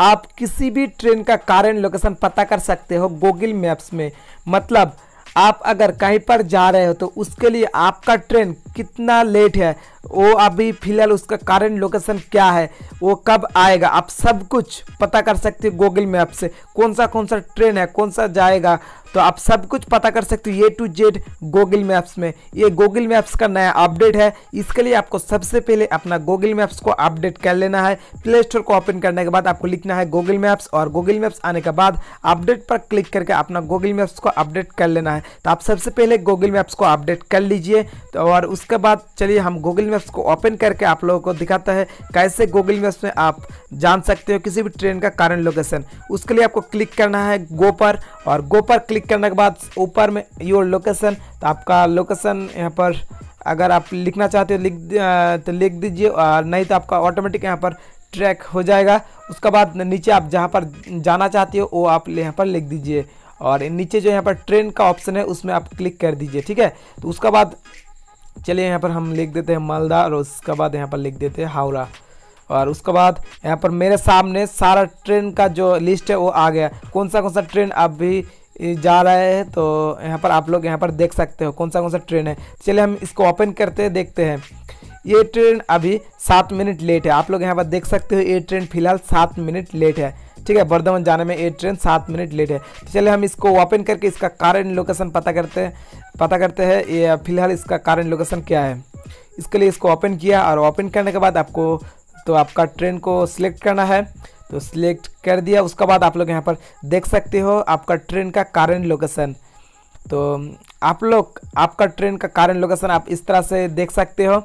आप किसी भी ट्रेन का करंट लोकेशन पता कर सकते हो गूगल मैप्स में। मतलब आप अगर कहीं पर जा रहे हो तो उसके लिए आपका ट्रेन कितना लेट है, वो अभी फ़िलहाल उसका करंट लोकेशन क्या है, वो कब आएगा, आप सब कुछ पता कर सकते हो गूगल मैप से। कौन सा ट्रेन है, कौन सा जाएगा, तो आप सब कुछ पता कर सकते हो A to Z Google Maps में। ये गूगल मैप्स का नया अपडेट है, इसके लिए आपको सबसे पहले अपना गूगल मैप्स को अपडेट कर लेना है। प्ले स्टोर को ओपन करने के बाद आपको लिखना है गूगल मैप्स, और गूगल मैप्स आने के बाद अपडेट पर क्लिक करके अपना गूगल मैप्स को अपडेट कर लेना है। तो आप सबसे पहले गूगल मैप्स को अपडेट कर लीजिए, तो और उसके बाद चलिए हम गूगल मैप्स को ओपन करके आप लोगों को दिखाता है कैसे गूगल मैप्स में आप जान सकते हो किसी भी ट्रेन का करंट लोकेशन। उसके लिए आपको क्लिक करना है गो पर, और गो पर क्लिक करने के बाद ऊपर में योर लोकेशन, तो आपका लोकेशन यहाँ पर अगर आप लिखना चाहते हो तो लिख दीजिए, और नहीं तो आपका ऑटोमेटिक यहाँ पर ट्रैक हो जाएगा। उसके बाद नीचे आप जहाँ पर जाना चाहते हो वो आप यहाँ पर लिख दीजिए, और नीचे जो यहाँ पर ट्रेन का ऑप्शन है उसमें आप क्लिक कर दीजिए, ठीक है। तो उसके बाद चलिए यहाँ पर हम लिख देते हैं मालदा, और उसके बाद यहाँ पर लिख देते हैं हावड़ा, और उसके बाद यहाँ पर मेरे सामने सारा ट्रेन का जो लिस्ट है वो आ गया। कौन सा ट्रेन अभी जा रहा है, तो यहाँ पर आप लोग यहाँ पर देख सकते हो कौन सा ट्रेन है। चलिए हम इसको ओपन करते हैं, देखते हैं। ये ट्रेन अभी 7 मिनट लेट है, आप लोग यहाँ पर देख सकते हो ये ट्रेन फिलहाल 7 मिनट लेट है, ठीक है। वर्धमान जाने में ये ट्रेन 7 मिनट लेट है। चलिए हम इसको ओपन करके इसका करंट लोकेशन पता करते हैं ये फिलहाल इसका करंट लोकेशन क्या है। इसके लिए इसको ओपन किया, और ओपन करने के बाद आपको तो आपका ट्रेन को सिलेक्ट करना है, तो सिलेक्ट कर दिया। उसके बाद आप लोग यहाँ पर देख सकते हो आपका ट्रेन का करंट लोकेशन। तो आप लोग आपका ट्रेन का करंट लोकेशन आप इस तरह से देख सकते हो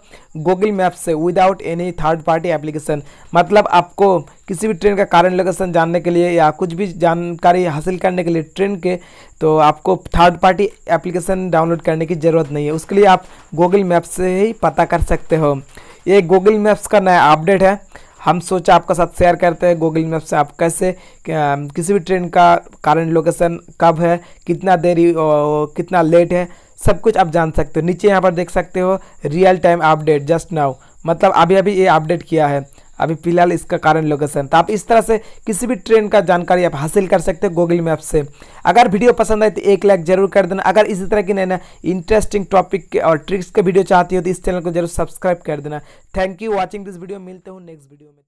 गूगल मैप से without any third party application. मतलब आपको किसी भी ट्रेन का करंट लोकेशन जानने के लिए या कुछ भी जानकारी हासिल करने के लिए ट्रेन के, तो आपको थर्ड पार्टी एप्लीकेशन डाउनलोड करने की ज़रूरत नहीं है, उसके लिए आप गूगल मैप से ही पता कर सकते हो। ये गूगल मैप्स का नया अपडेट है, हम सोचा आपके साथ शेयर करते हैं गूगल मैप से आप कैसे किसी भी ट्रेन का करंट लोकेशन कब है, कितना देरी और कितना लेट है, सब कुछ आप जान सकते हो। नीचे यहाँ पर देख सकते हो real time update just now, मतलब अभी ये अपडेट किया है अभी फिलहाल इसका करंट लोकेशन। तो आप इस तरह से किसी भी ट्रेन का जानकारी आप हासिल कर सकते हो गूगल मैप से। अगर वीडियो पसंद आए तो 1 लाइक जरूर कर देना। अगर इसी तरह की नए इंटरेस्टिंग टॉपिक के और ट्रिक्स के वीडियो चाहती हो तो इस चैनल को जरूर सब्सक्राइब कर देना। Thank you watching this video, मिलते हूँ नेक्स्ट वीडियो में।